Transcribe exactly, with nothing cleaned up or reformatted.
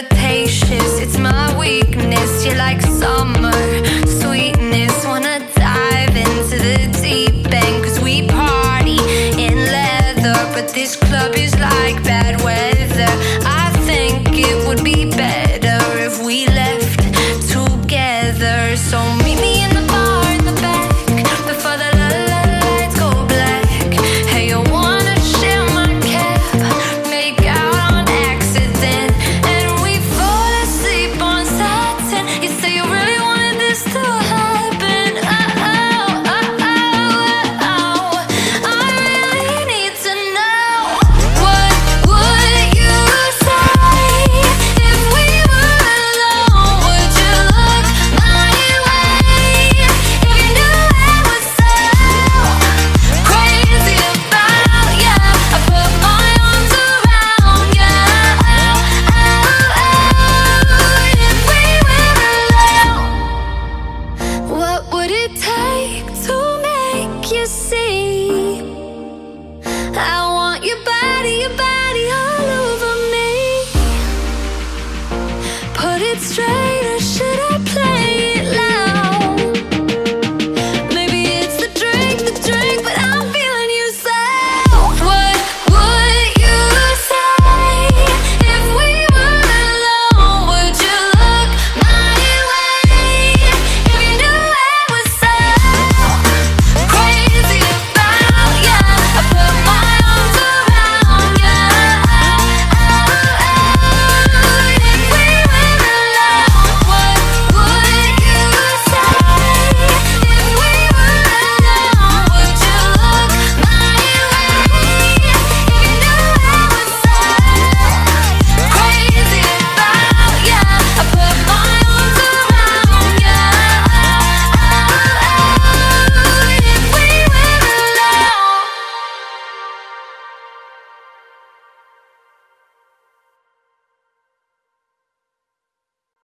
flirtatious, it's my weakness. You're like summer sweetness. Wanna dive into the deep end, cause we party in leather, but this club is like bad weather. I think it would be better if we left together. So meet me in the bar in the back before the lights go black. Hey, I wanna share my cab, make out on accident, and we fall asleep on satin. You say you really wanted this to happen. Oh, oh, oh, oh, oh. I really need to know. What would you say if we were alone? Would you look my way if you knew I was so crazy about ya? I put my arms around ya. Oh, oh, oh. If we were alone, what would it take to make you see? I want your body, your body all over me. Put it straight, or should I play